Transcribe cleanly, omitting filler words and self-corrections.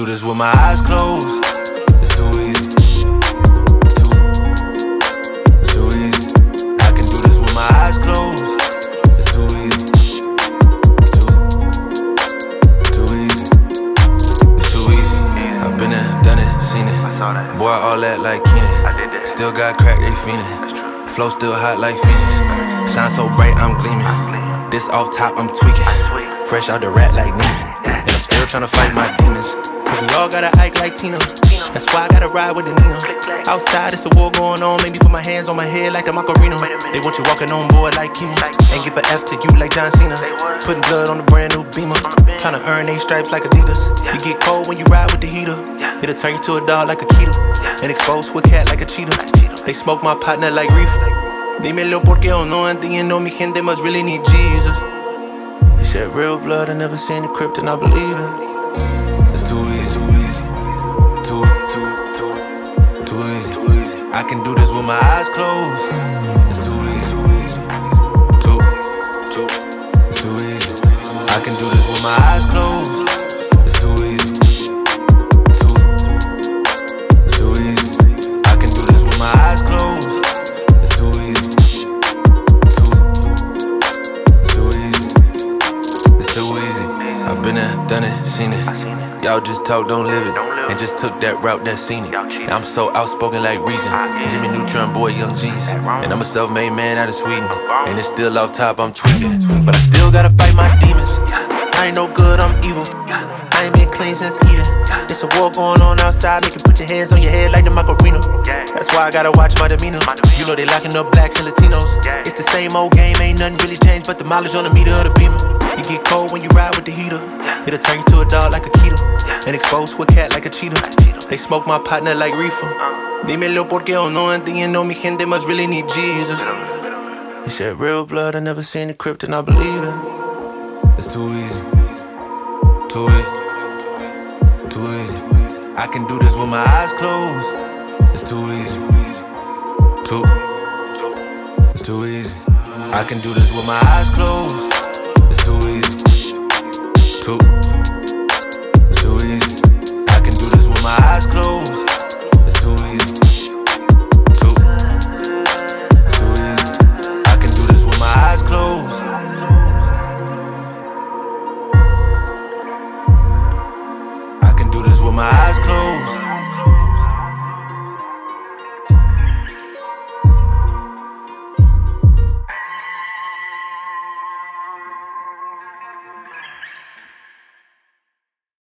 do this with my eyes closed. It's too easy. It's too easy. I can do this with my eyes closed. It's too easy. Too easy. It's too easy. I've been there, done it, seen it. Boy, all that like Kenan. Still got crack, they fiendin'. Flow still hot like Phoenix. Shine so bright, I'm gleaming. This off top, I'm tweaking. Fresh out the rat like Neiman. And I'm still tryna fight my demons. Cause we all gotta act like Tina. That's why I gotta ride with the Nino. Outside, it's a war going on. Make me put my hands on my head like the Macarena. They want you walking on board like chemo. Ain't give a F to you like John Cena. Putting blood on the brand new Beamer. Tryna earn they stripes like Adidas. You get cold when you ride with the heater. It'll turn you to a dog like a keto. And expose to a cat like a cheetah. They smoke my partner like reefer. Dímelo porque o no entiendo. Mi gente must really need Jesus. Shed real blood, I never seen the crypt and I believe it. It's too easy. Too easy. I can do this with my eyes closed. It's too easy. It's too easy. I can do this with my eyes closed. It's too easy. It's too easy. I can do this with my eyes closed. It's too easy. I've been there, done it, seen it. Y'all just talk, don't live it. And just took that route, that seen it. I'm so outspoken like Reason. Jimmy Neutron, boy, Young G's. And I'm a self-made man out of Sweden. And it's still off top, I'm tweaking. But I still gotta fight my demons. I ain't no good, I'm evil. I ain't been clean since Eden. There's a war going on outside. Make you put your hands on your head like the Macarena. That's why I gotta watch my demeanor. You know they locking up blacks and Latinos. It's the same old game, ain't nothing really changed but the mileage on the meter of the Beamer. You get cold when you ride with the heater. It'll turn you to a dog like a keto. And expose to a cat like a cheetah. They smoke my partner like reefer. Dímelo porque o no entiendo. Mi gente must really need Jesus. They shed real blood, I never seen the crypt and I believe it. It's too easy. Too easy. Too easy. I can do this with my eyes closed. It's too easy. It's too easy. I can do this with my eyes closed. It's too easy. Too